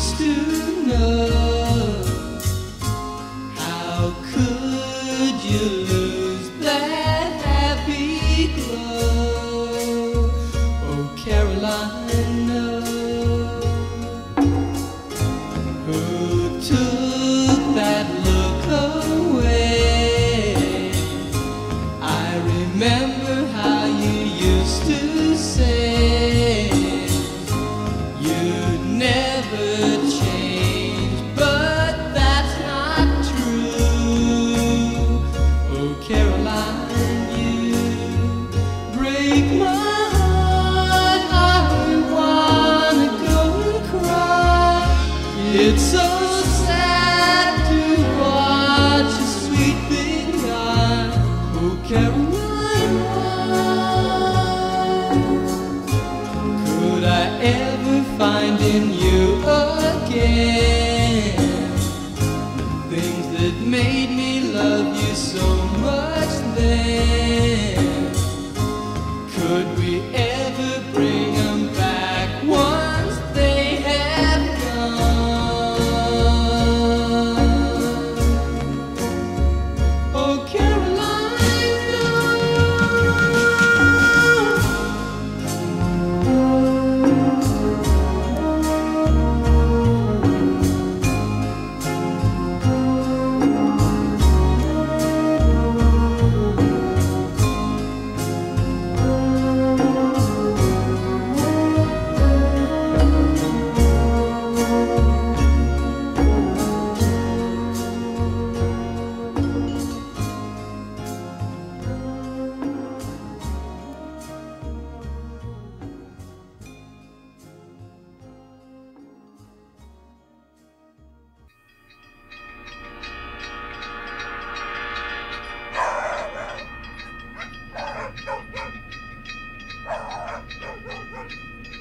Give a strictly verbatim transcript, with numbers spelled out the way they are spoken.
used to know. How could you lose that happy glow? Oh, Carolina, who took that look away? I remember how you used to say you'd never change, but that's not true. Oh, Caroline, you break my heart. I wanna go and cry. It's so sad to watch a sweet thing die. Oh, Caroline, why could I ever find in you again things that made me love you so much then? Could we ever bring them back once they have gone? Oh, Carolina. Thank you.